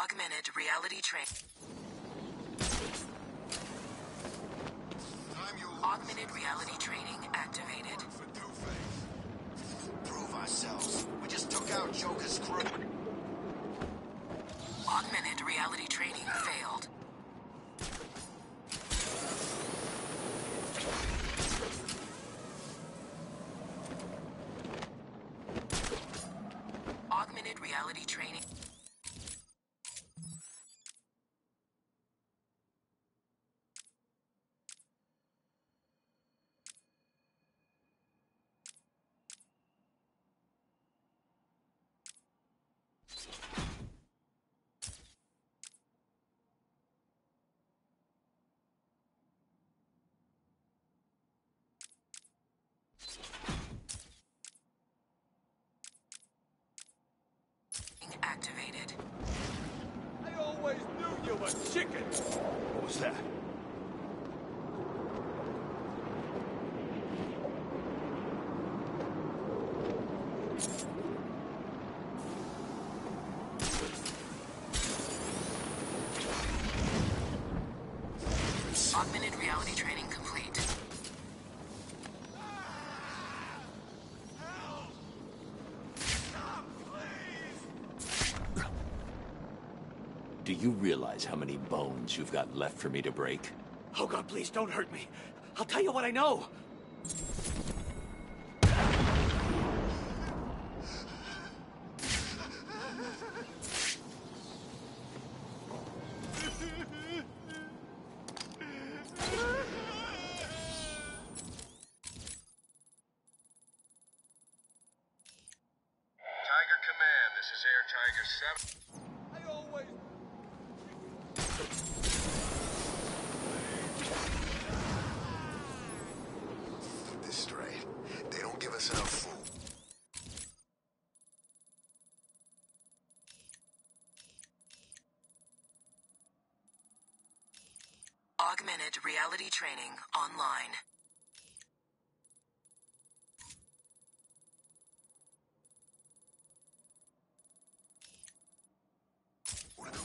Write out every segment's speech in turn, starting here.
Augmented reality train. Augmented reality training activated. Prove ourselves. We just took out Joker's crew. Augmented reality training failed. Augmented reality training. Activated. I always knew you were chicken! What was that? Augmented reality training complete. Do you realize how many bones you've got left for me to break? Oh God, please don't hurt me. I'll tell you what I know. Tiger Command, this is Air Tiger 7. Augmented reality training online.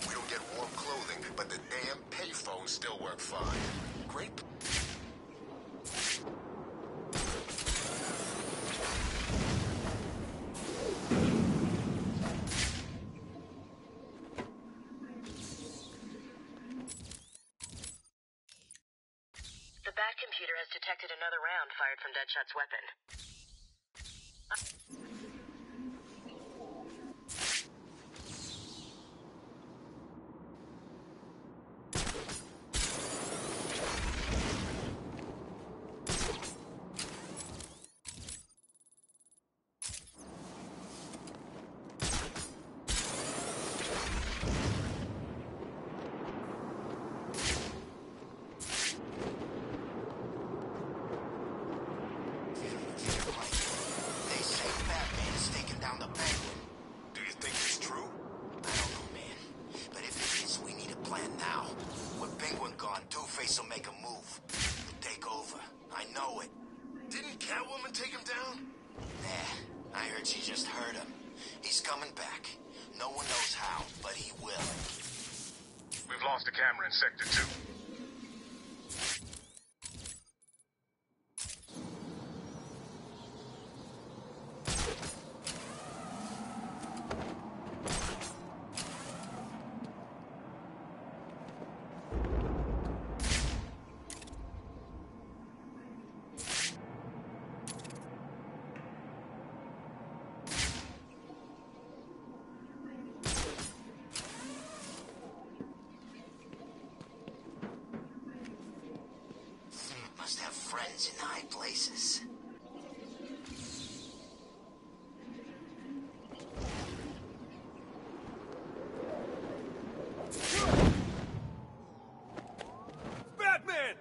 We don't get warm clothing, but the damn payphones still work fine. Great. Computer has detected another round fired from Deadshot's weapon. Friends in high places. Batman!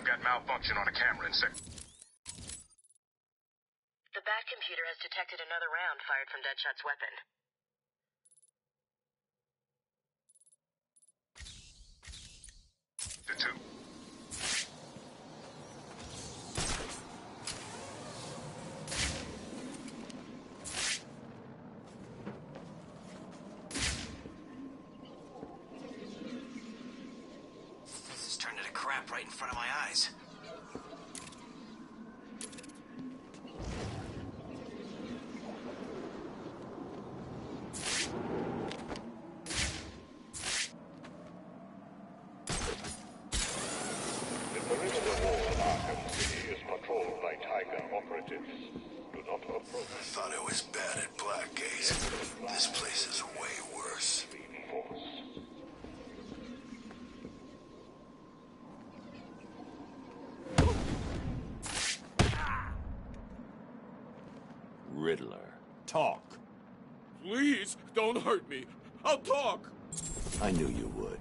I've got malfunction on a camera in sec. The Bat computer has detected another round fired from Deadshot's weapon. The two. Right in front of my eyes. The perimeter wall of Arkham City is controlled by Tiger operatives. Do not approach. I thought it was bad at Blackgate's. This place is way worse. Riddler, talk. Please, don't hurt me. I'll talk. I knew you would.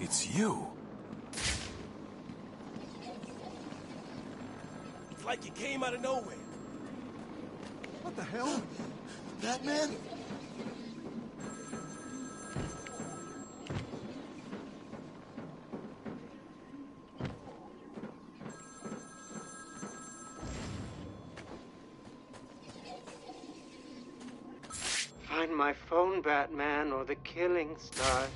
It's you. It's like you came out of nowhere. What the hell? Batman? Find my phone, Batman, or the killing starts.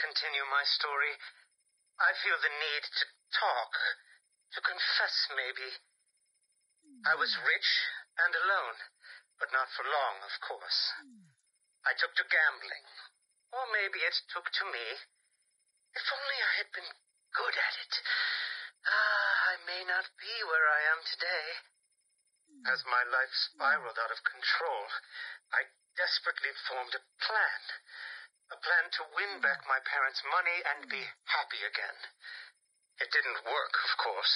Continue my story. I feel the need to talk, to confess maybe. I was rich and alone, but not for long, of course. I took to gambling, or maybe it took to me. If only I had been good at it. I may not be where I am today. As my life spiraled out of control, I desperately formed a plan. A plan to win back my parents' money and be happy again. It didn't work, of course.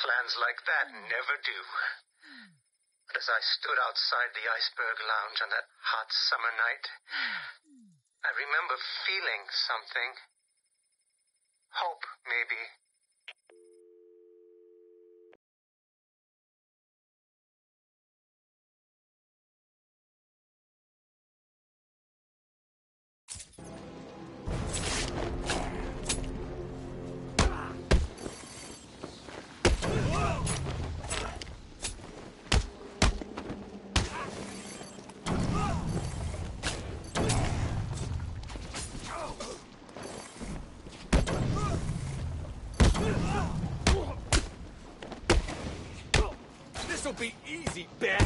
Plans like that never do. But as I stood outside the Iceberg Lounge on that hot summer night, I remember feeling something. Hope, maybe. This'll be easy, Ben.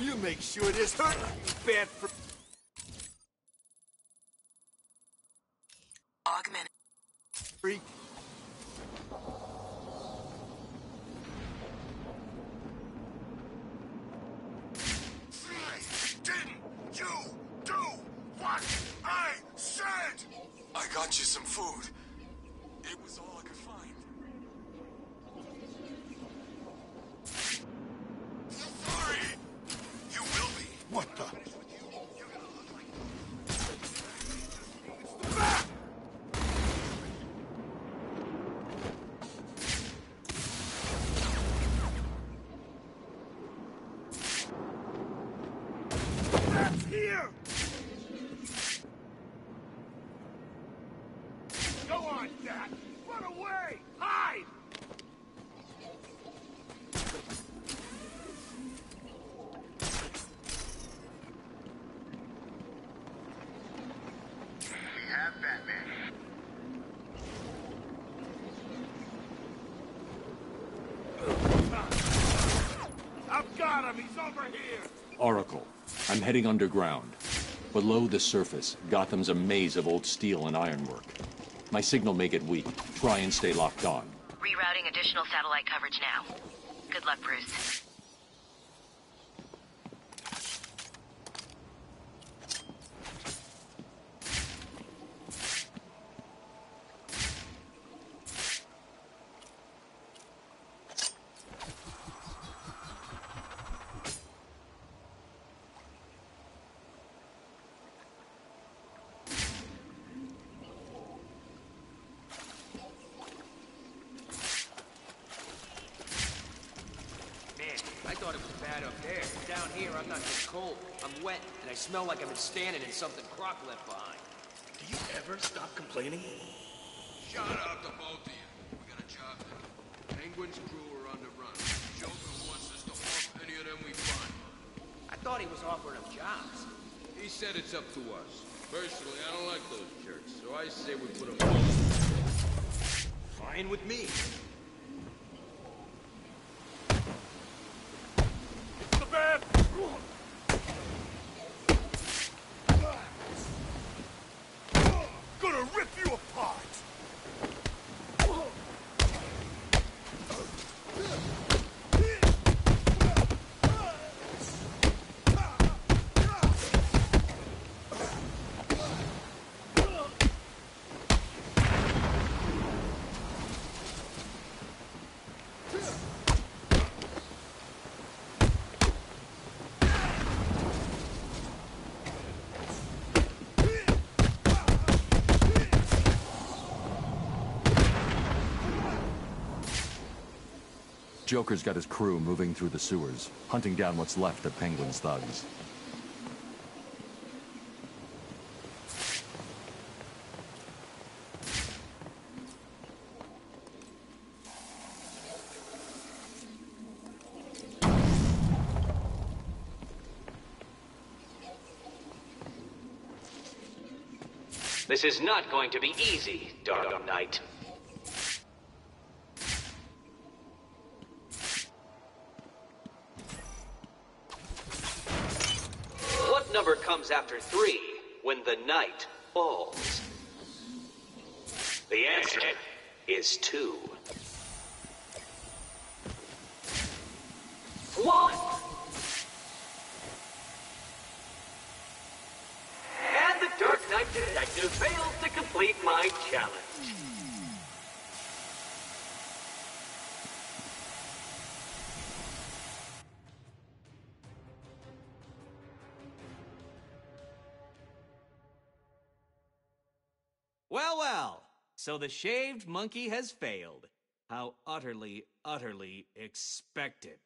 We'll make sure this hurt you, bad for augmented freak. Didn't you do what I said? I got you some food. It was all I could find. Sorry! You will be. What the? You're gonna look like it's the back! That's here! Go on, Jack! Run away! Hide! We have Batman. I've got him! He's over here! Oracle, I'm heading underground. Below the surface, Gotham's a maze of old steel and ironwork. My signal may get weak. Try and stay locked on. Rerouting additional satellite coverage now. Good luck, Bruce. I smell like I've been standing in something Croc left behind. Do you ever stop complaining? Shout out to both of you. We got a job to do. Penguin's crew are on the run. Joker wants us to off any of them we find. I thought he was offering up jobs. He said it's up to us. Personally, I don't like those jerks, so I say we put them on. Fine with me. It's the bad! Rip you apart! Joker's got his crew moving through the sewers, hunting down what's left of Penguin's thugs. This is not going to be easy, Dark Knight. After 3, when the night falls. The answer is 2. 1! And the Dark Knight detective fails to complete my challenge. So the shaved monkey has failed. How utterly, utterly expected.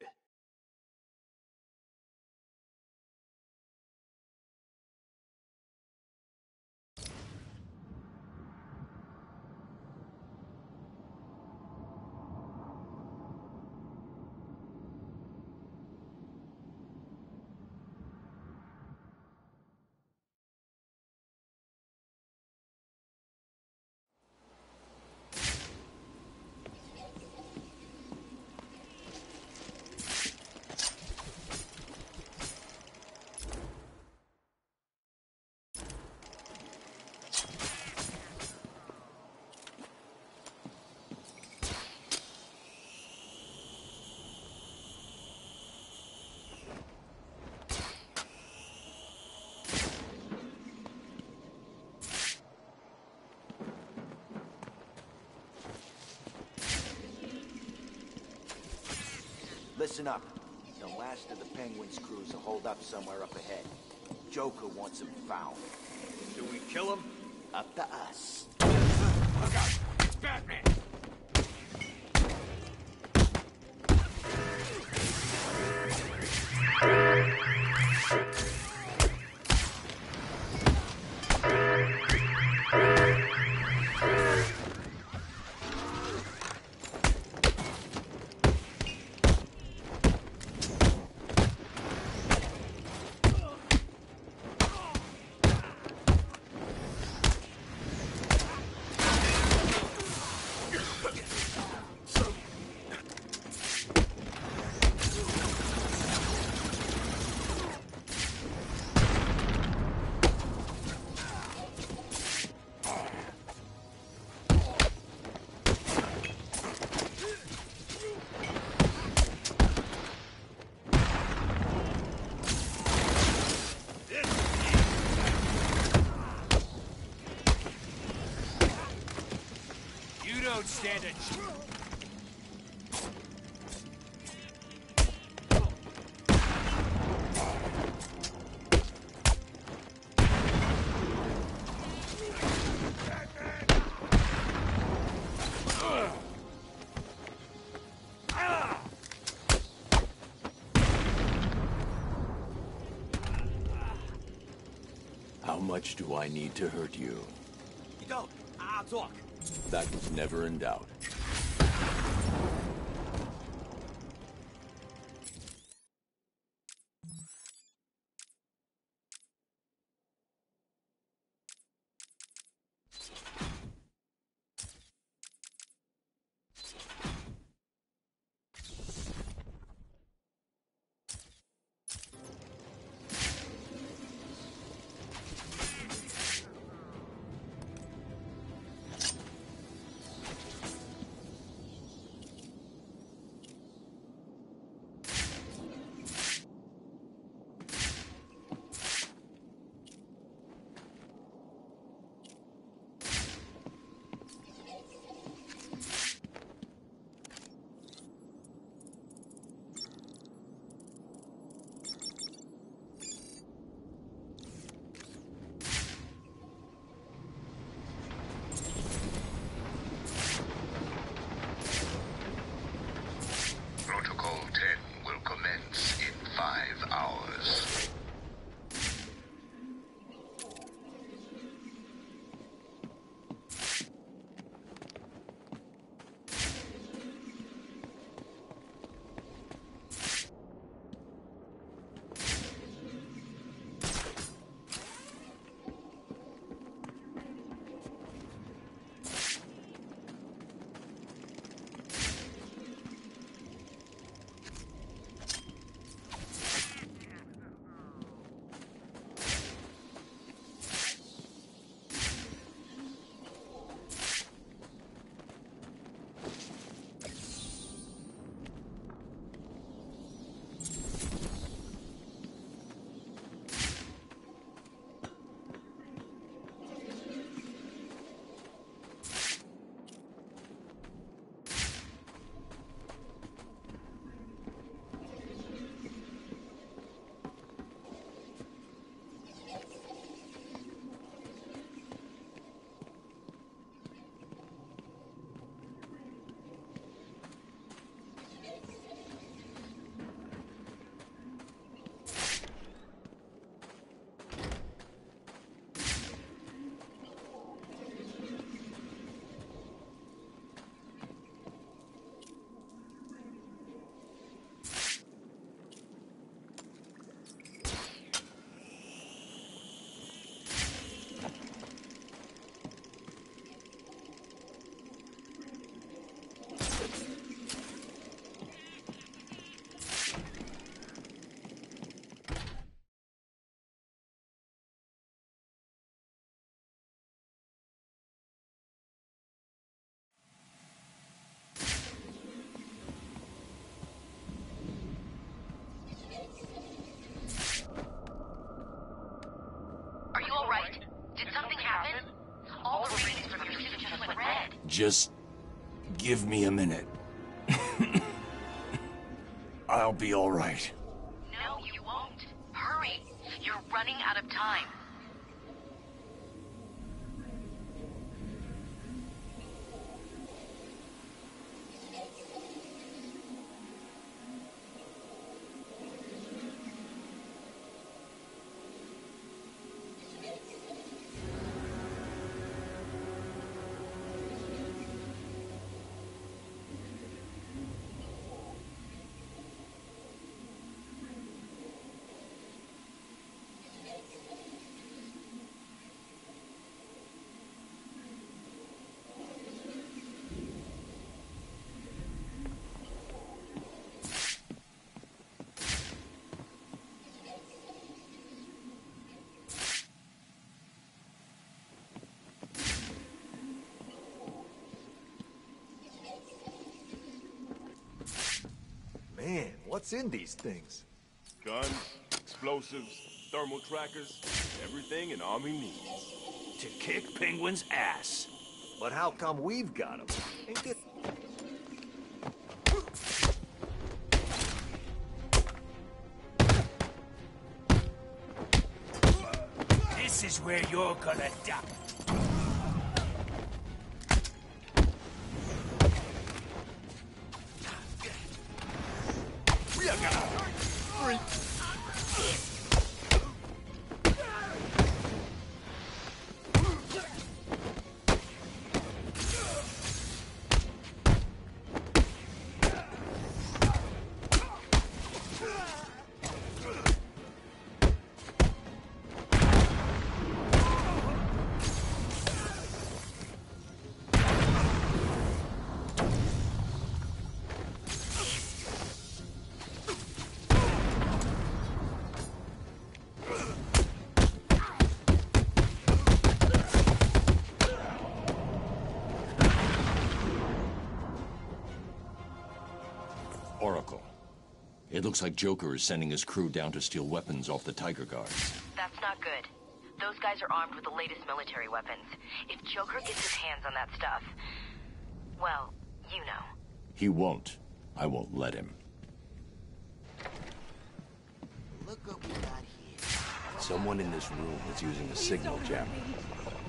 Listen up. The last of the Penguin's crews are holed up somewhere up ahead. Joker wants him found. Do we kill him? Up to us. Look out! It's Batman! Stand it. How much do I need to hurt you? You don't. I'll talk. That was never in doubt. Did something happen? All the readings from your computer just went red. Just give me a minute. I'll I'll be all right. No, you won't. Hurry. You're running out of time. Man, what's in these things? Guns, explosives, thermal trackers, everything an army needs. To kick Penguin's ass. But how come we've got them? Ain't it? This is where you're gonna die. Oracle. It looks like Joker is sending his crew down to steal weapons off the Tiger Guards. That's not good. Those guys are armed with the latest military weapons. If Joker gets his hands on that stuff, well, you know. He won't. I won't let him. Look what we got here. Someone in this room is using a signal jammer.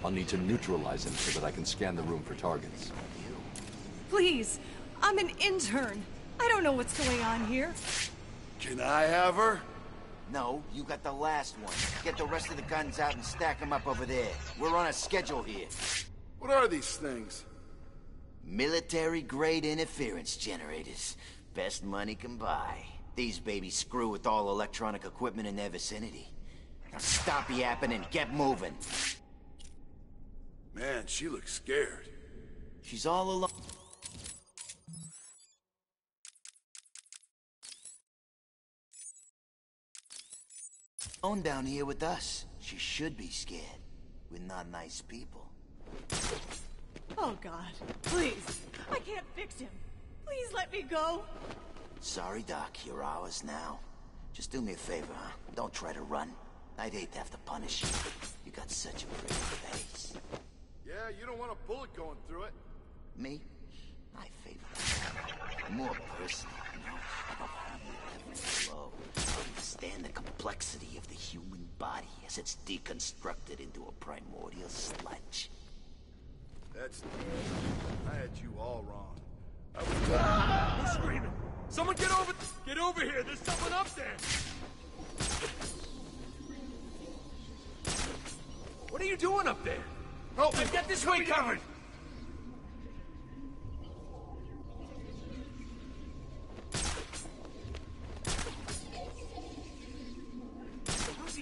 I'll need to neutralize him so that I can scan the room for targets. Please, I'm an intern. I don't know what's going on here. Can I have her? No, you got the last one. Get the rest of the guns out and stack them up over there. We're on a schedule here. What are these things? Military-grade interference generators. Best money can buy. These babies screw with all electronic equipment in their vicinity. Now stop yapping and get moving. Man, she looks scared. She's all alone. Down here with us. She should be scared. We're not nice people. Oh God, please. I can't fix him. Please let me go. Sorry, Doc. You're ours now. Just do me a favor, huh? Don't try to run. I'd hate to have to punish you. You got such a pretty face. Yeah, you don't want a bullet going through it. Me? My favorite. More personal, you know? Understand the complexity of the human body as it's deconstructed into a primordial sludge. That's... I had you all wrong. I was... Ah! Who's screaming? Someone get over... Get over here! There's someone up there! What are you doing up there? Help! I've got this way covered!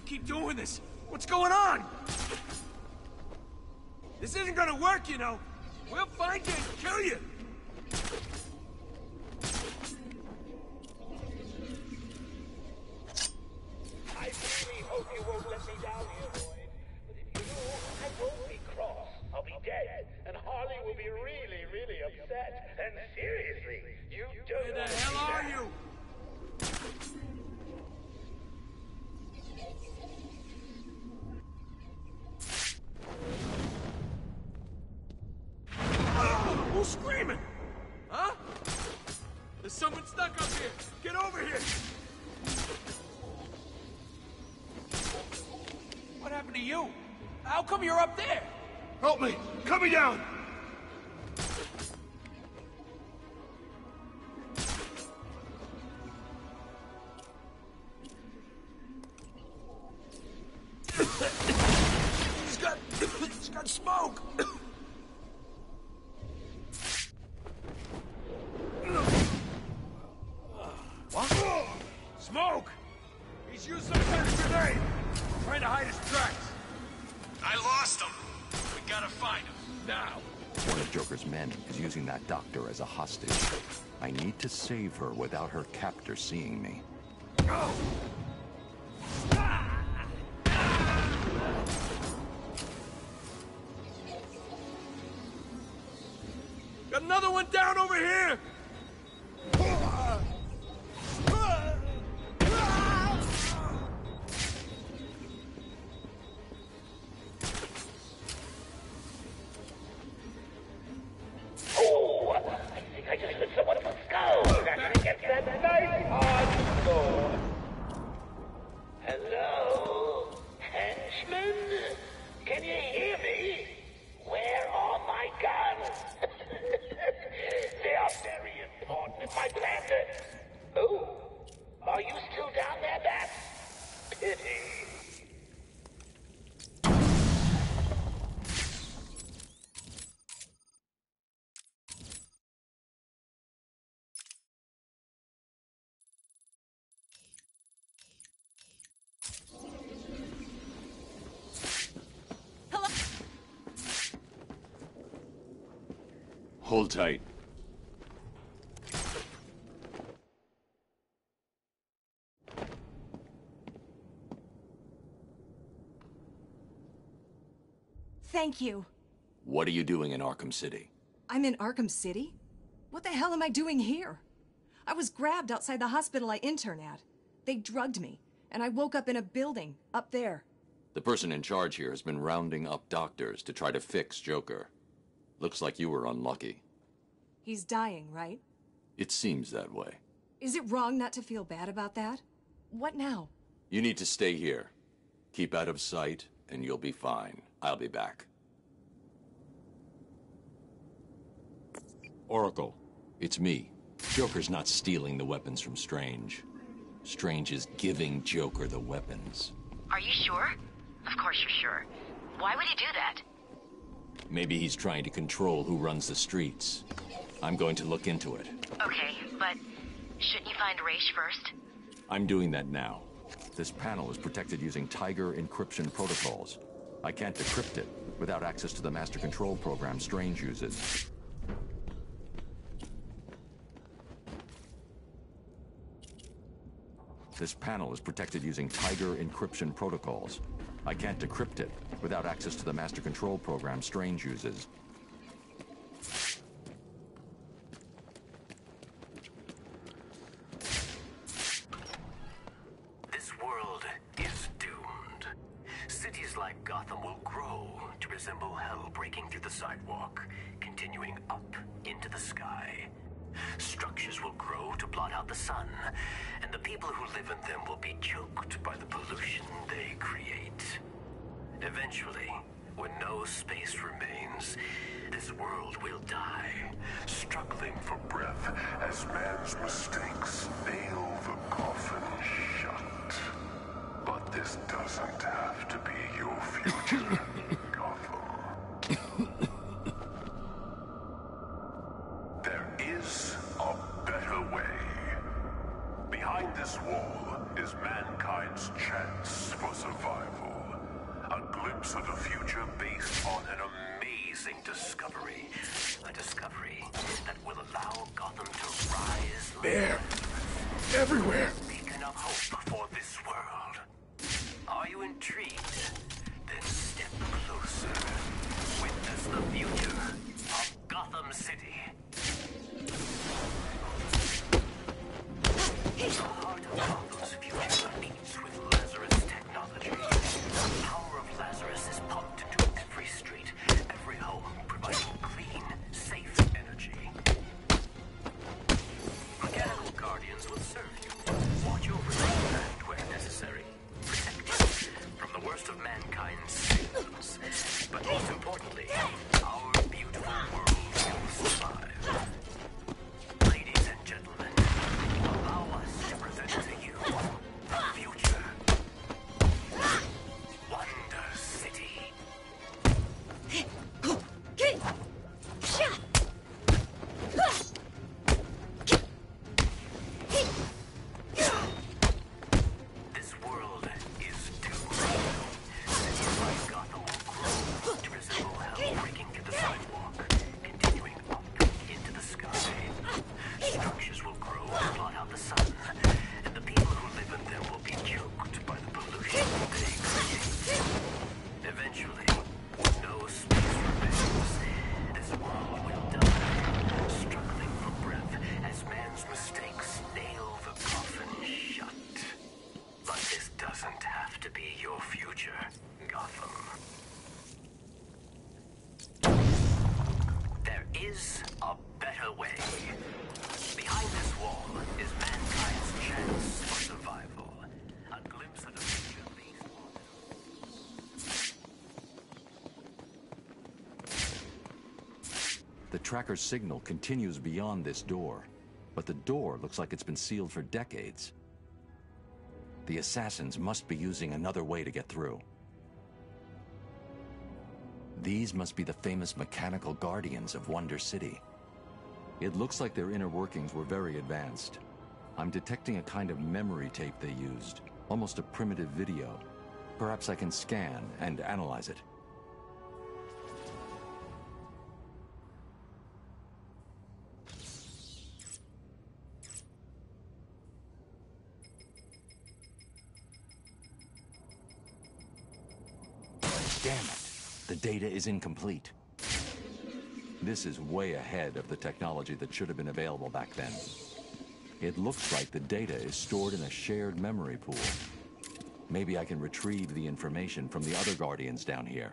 Keep doing this. What's going on? This isn't gonna work, you know. We'll find you and kill you. I really hope you won't let me down here, Lloyd. But if you do, I won't be cross. I'll be dead, and Harley will be really, really upset. And seriously, you don't. Where the hell are you? Screaming! happened to you? How come you're up there? Help me! Coming down! It's got smoke! What? Smoke! He's used some kind of grenade! Trying to hide his tracks! I lost him! We gotta find him, now! One of Joker's men is using that doctor as a hostage. I need to save her without her captor seeing me. Go! Got another one down over here! Hold tight. Thank you. What are you doing in Arkham City? I'm in Arkham City? What the hell am I doing here? I was grabbed outside the hospital I intern at. They drugged me, and I woke up in a building up there. The person in charge here has been rounding up doctors to try to fix Joker. Looks like you were unlucky. He's dying, right? It seems that way. Is it wrong not to feel bad about that? What now? You need to stay here. Keep out of sight, and you'll be fine. I'll be back. Oracle, it's me. Joker's not stealing the weapons from Strange. Strange is giving Joker the weapons. Are you sure? Of course you're sure. Why would he do that? Maybe he's trying to control who runs the streets. I'm going to look into it. Okay, but shouldn't you find Raish first? I'm doing that now. This panel is protected using Tiger encryption protocols. I can't decrypt it without access to the master control program Strange uses. This panel is protected using Tiger encryption protocols. I can't decrypt it without access to the master control program Strange uses. This world is doomed. Cities like Gotham will grow to resemble hell breaking through the sidewalk, continuing up into the sky. Structures will grow to blot out the sun, and the people who live in them will be choked by the pollution they create. Eventually, when no space remains, this world will die, struggling for breath as man's mistakes nail the coffin shut. But this doesn't have to be your future, Gotham. With serving. doesn't have to be your future, Gotham. There is a better way. Behind this wall is mankind's chance for survival. A glimpse of the future leads to... The tracker's signal continues beyond this door, but the door looks like it's been sealed for decades. The assassins must be using another way to get through. These must be the famous mechanical guardians of Wonder City. It looks like their inner workings were very advanced. I'm detecting a kind of memory tape they used, almost a primitive video. Perhaps I can scan and analyze it. Data is incomplete. This is way ahead of the technology that should have been available back then. It looks like the data is stored in a shared memory pool. Maybe I can retrieve the information from the other Guardians down here.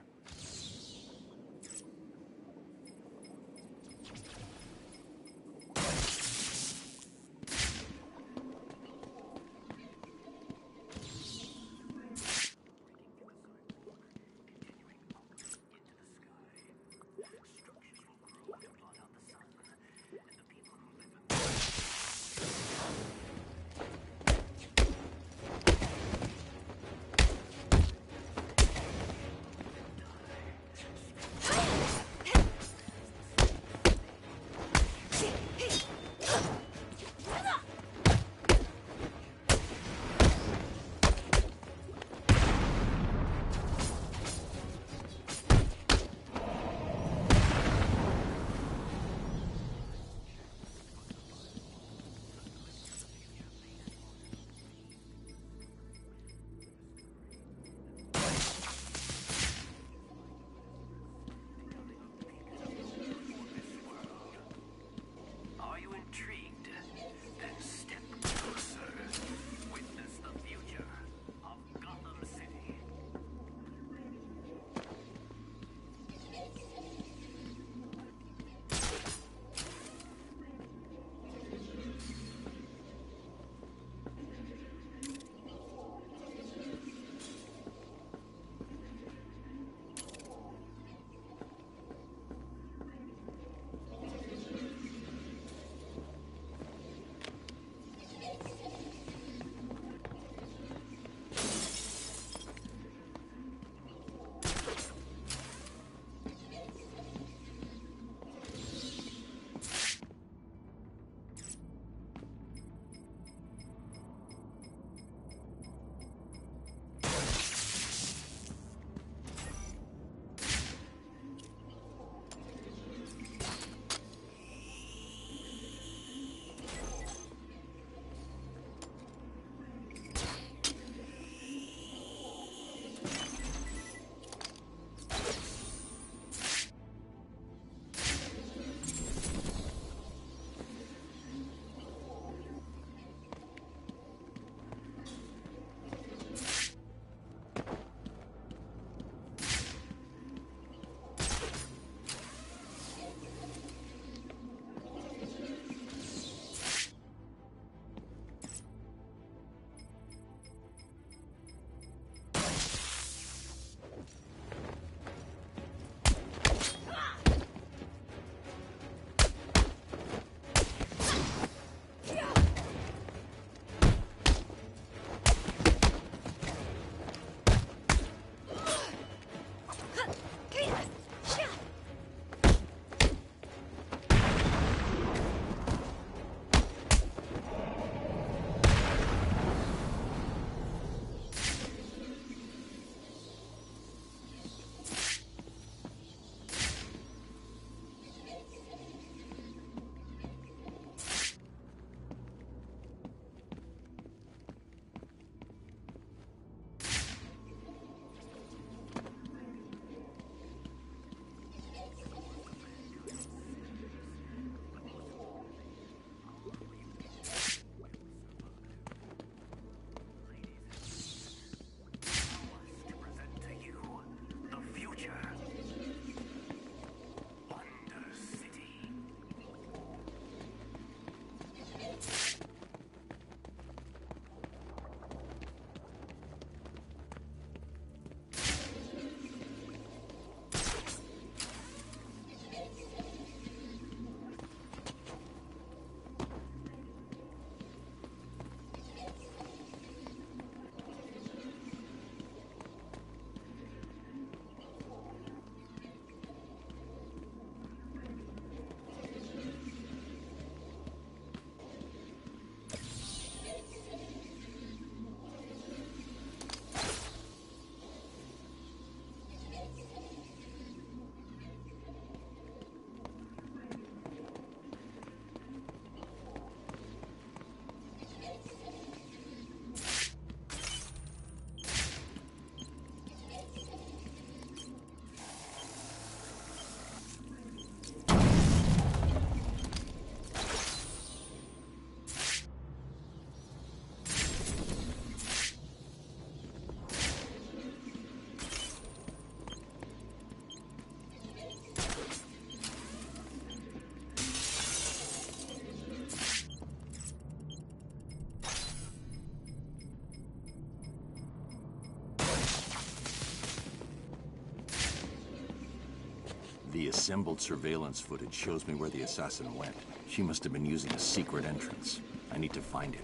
The assembled surveillance footage shows me where the assassin went. She must have been using a secret entrance. I need to find it.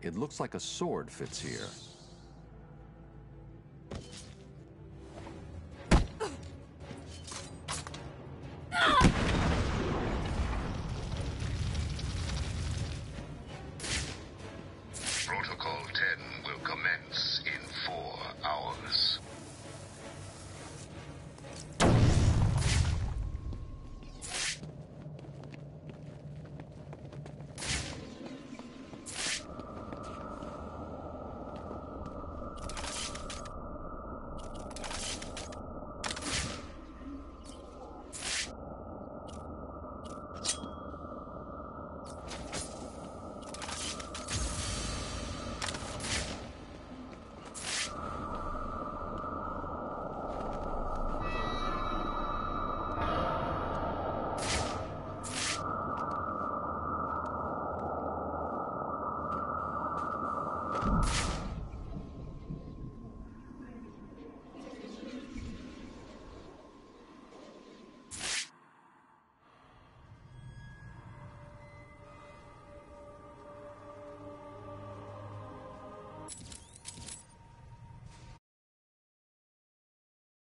It looks like a sword fits here.